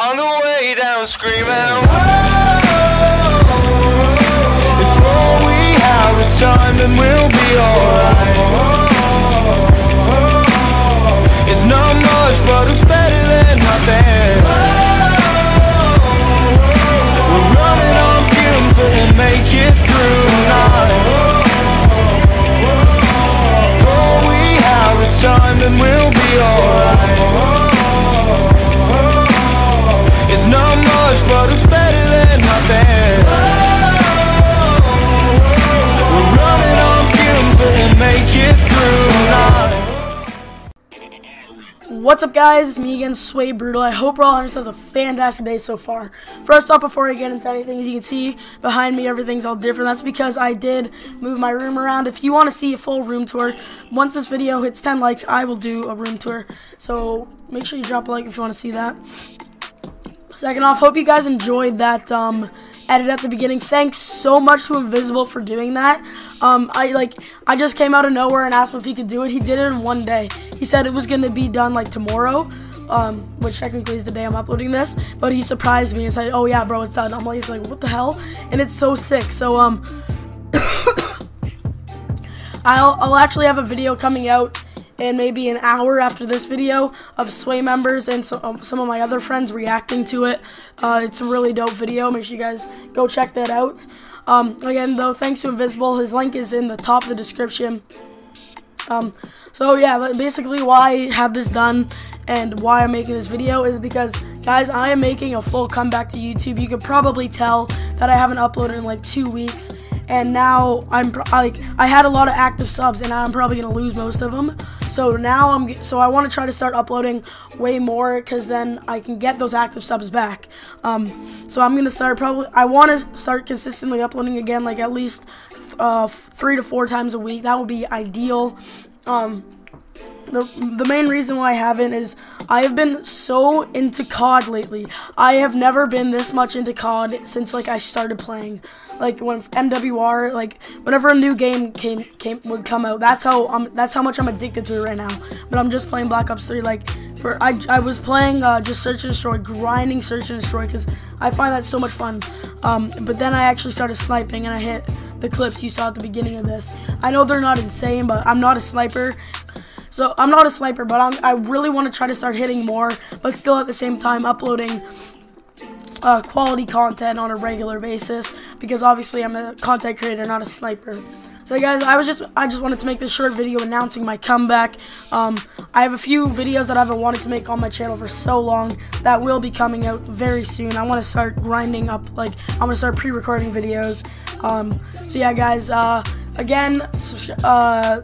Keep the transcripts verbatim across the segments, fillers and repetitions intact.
On the way down screaming, whoa. If all we have is time, then we'll be alright. It's not much, but it's better than nothing. We're running on fumes, but we'll make it through the night. If all we have is time, then we'll be alright. It's not much, but it's better than nothing. We're running on fumes, but we'll make it through the night. What's up, guys? It's me again, Sw three y Brutal. I hope we're all having a fantastic day so far. First off, before I get into anything, as you can see behind me, everything's all different. That's because I did move my room around. If you want to see a full room tour, once this video hits ten likes, I will do a room tour. So make sure you drop a like if you want to see that. Second off, hope you guys enjoyed that um, edit at the beginning. Thanks so much to Invisible for doing that. Um, I like I just came out of nowhere and asked him if he could do it. He did it in one day. He said it was going to be done like tomorrow, um, which technically is the day I'm uploading this. But he surprised me and said, "Oh yeah, bro, it's done." I'm like, he's like, "What the hell?" And it's so sick. So um, I'll I'll actually have a video coming out. And maybe an hour after this video of Sway members and so, um, some of my other friends reacting to it. Uh, it's a really dope video. Make sure you guys go check that out. Um, again, though, thanks to Invisible. His link is in the top of the description. Um, so, yeah, basically why I had this done and why I'm making this video is because, guys, I am making a full comeback to YouTube. You could probably tell that I haven't uploaded in, like, two weeks. And now I'm like I had a lot of active subs, and I'm probably gonna lose most of them. So now I'm so I want to try to start uploading way more, because then I can get those active subs back. Um, so I'm gonna start probably I want to start consistently uploading again, like at least uh, three to four times a week. That would be ideal. Um, The, the main reason why I haven't is I have been so into C O D lately. I have never been this much into C O D since like I started playing. Like when M W R, like whenever a new game came came would come out. That's how um that's how much I'm addicted to it right now. But I'm just playing Black Ops three. Like for I I was playing uh, just Search and Destroy, grinding Search and Destroy, because I find that so much fun. Um, but then I actually started sniping, and I hit the clips you saw at the beginning of this. I know they're not insane, but I'm not a sniper. So I'm not a sniper, but I'm, I really want to try to start hitting more, but still at the same time uploading uh, quality content on a regular basis, because obviously I'm a content creator, not a sniper. So guys, I was just I just wanted to make this short video announcing my comeback. Um, I have a few videos that I've been wanting to make on my channel for so long that will be coming out very soon. I want to start grinding up, like I'm gonna start pre-recording videos. Um, so yeah, guys. Uh, again. Uh,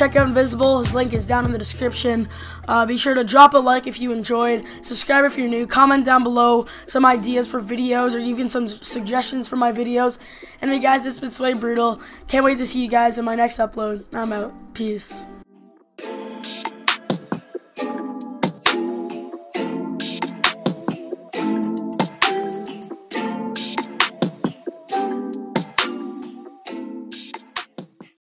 Check out Invisible, his link is down in the description. Uh, be sure to drop a like if you enjoyed, subscribe if you're new, comment down below some ideas for videos or even some suggestions for my videos. Anyway guys, it's been Sw three y Brutal, can't wait to see you guys in my next upload. I'm out, peace.